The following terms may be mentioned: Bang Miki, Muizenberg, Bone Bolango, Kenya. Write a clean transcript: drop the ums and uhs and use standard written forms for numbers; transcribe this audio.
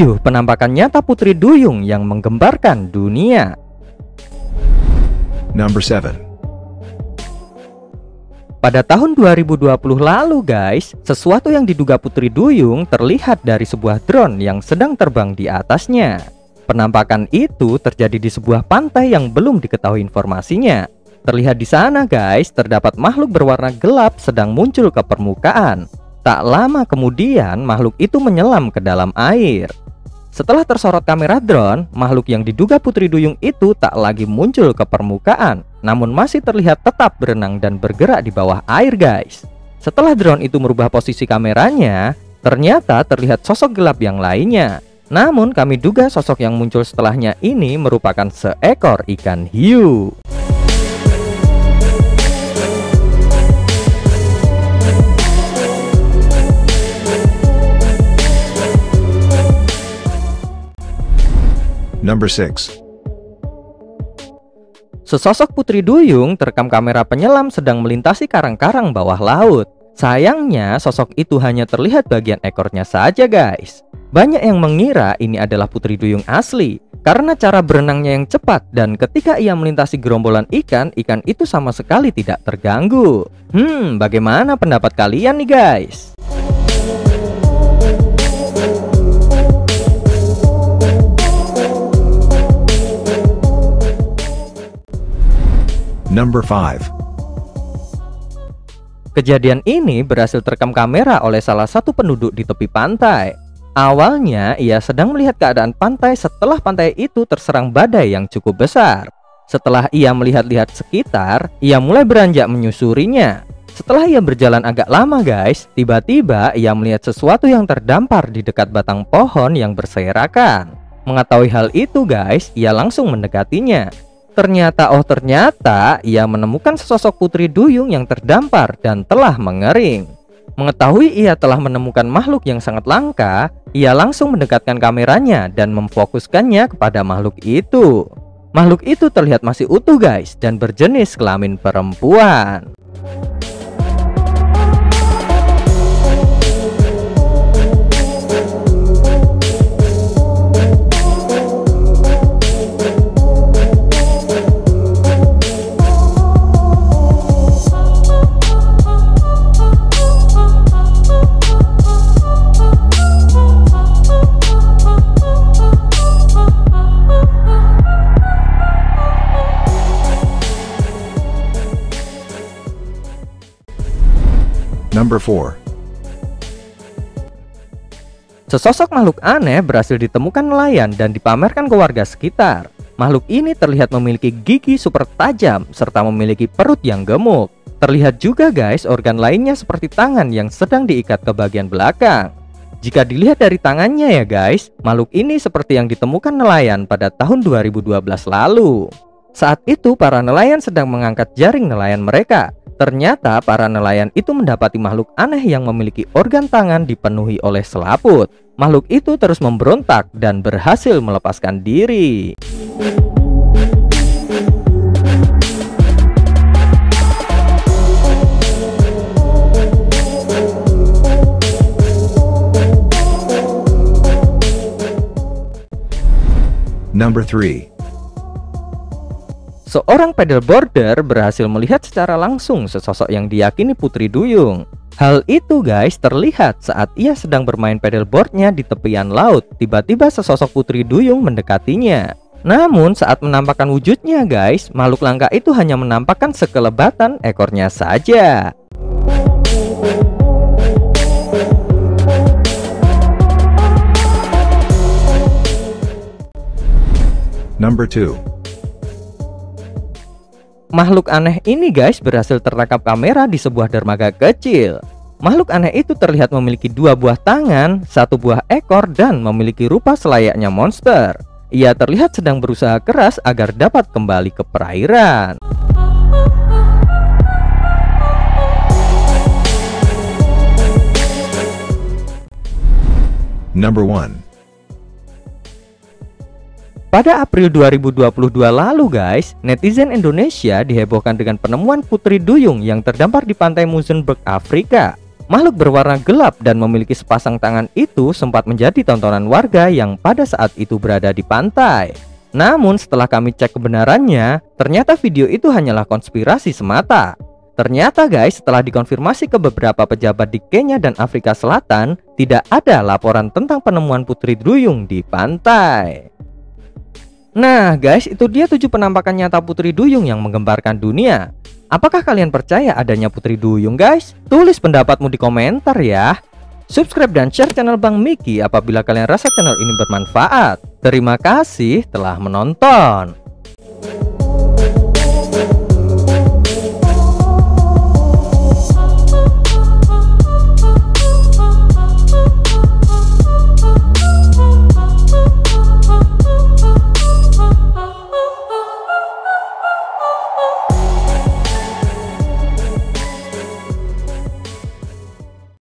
7. Penampakan nyata Putri Duyung yang menggembarkan dunia. Number 7. Pada tahun 2020 lalu guys, sesuatu yang diduga Putri Duyung terlihat dari sebuah drone yang sedang terbang di atasnya. Penampakan itu terjadi di sebuah pantai yang belum diketahui informasinya. Terlihat di sana guys, terdapat makhluk berwarna gelap sedang muncul ke permukaan. Tak lama kemudian, makhluk itu menyelam ke dalam air. Setelah tersorot kamera drone, makhluk yang diduga Putri Duyung itu tak lagi muncul ke permukaan, namun masih terlihat tetap berenang dan bergerak di bawah air guys. Setelah drone itu merubah posisi kameranya, ternyata terlihat sosok gelap yang lainnya. Namun kami duga sosok yang muncul setelahnya ini merupakan seekor ikan hiu. Number 6. Sesosok Putri Duyung terekam kamera penyelam sedang melintasi karang-karang bawah laut. Sayangnya, sosok itu hanya terlihat bagian ekornya saja guys. Banyak yang mengira ini adalah Putri Duyung asli, karena cara berenangnya yang cepat, dan ketika ia melintasi gerombolan ikan, ikan itu sama sekali tidak terganggu. Bagaimana pendapat kalian nih guys? Number 5. Kejadian ini berhasil terekam kamera oleh salah satu penduduk di tepi pantai. Awalnya ia sedang melihat keadaan pantai setelah pantai itu terserang badai yang cukup besar. Setelah ia melihat-lihat sekitar, ia mulai beranjak menyusurinya. Setelah ia berjalan agak lama guys, tiba-tiba ia melihat sesuatu yang terdampar di dekat batang pohon yang berserakan. Mengetahui hal itu guys, ia langsung mendekatinya. Ternyata ia menemukan sesosok Putri Duyung yang terdampar dan telah mengering. Mengetahui ia telah menemukan makhluk yang sangat langka, ia langsung mendekatkan kameranya dan memfokuskannya kepada makhluk itu. Makhluk itu terlihat masih utuh guys, dan berjenis kelamin perempuan. Number 4. Sesosok makhluk aneh berhasil ditemukan nelayan dan dipamerkan ke warga sekitar. Makhluk ini terlihat memiliki gigi super tajam serta memiliki perut yang gemuk. Terlihat juga guys organ lainnya seperti tangan yang sedang diikat ke bagian belakang. Jika dilihat dari tangannya ya guys, makhluk ini seperti yang ditemukan nelayan pada tahun 2012 lalu. Saat itu para nelayan sedang mengangkat jaring nelayan mereka. Ternyata para nelayan itu mendapati makhluk aneh yang memiliki organ tangan dipenuhi oleh selaput. Makhluk itu terus memberontak dan berhasil melepaskan diri. Number 3. Seorang paddleboarder berhasil melihat secara langsung sesosok yang diyakini Putri Duyung. Hal itu guys terlihat saat ia sedang bermain paddleboardnya di tepian laut. Tiba-tiba sesosok Putri Duyung mendekatinya. Namun saat menampakkan wujudnya guys, makhluk langka itu hanya menampakkan sekelebatan ekornya saja. Number 2. Makhluk aneh ini guys berhasil tertangkap kamera di sebuah dermaga kecil. Makhluk aneh itu terlihat memiliki 2 buah tangan, 1 buah ekor, dan memiliki rupa selayaknya monster. Ia terlihat sedang berusaha keras agar dapat kembali ke perairan. Number 1. Pada April 2022 lalu guys, netizen Indonesia dihebohkan dengan penemuan Putri Duyung yang terdampar di pantai Muizenberg, Afrika. Makhluk berwarna gelap dan memiliki sepasang tangan itu sempat menjadi tontonan warga yang pada saat itu berada di pantai. Namun setelah kami cek kebenarannya, ternyata video itu hanyalah konspirasi semata. Ternyata guys, setelah dikonfirmasi ke beberapa pejabat di Kenya dan Afrika Selatan, tidak ada laporan tentang penemuan putri duyung di pantai. Nah guys, itu dia 7 penampakan nyata putri duyung yang menggemparkan dunia. Apakah kalian percaya adanya putri duyung guys? Tulis pendapatmu di komentar ya. Subscribe dan share channel Bang Miki apabila kalian rasa channel ini bermanfaat. Terima kasih telah menonton.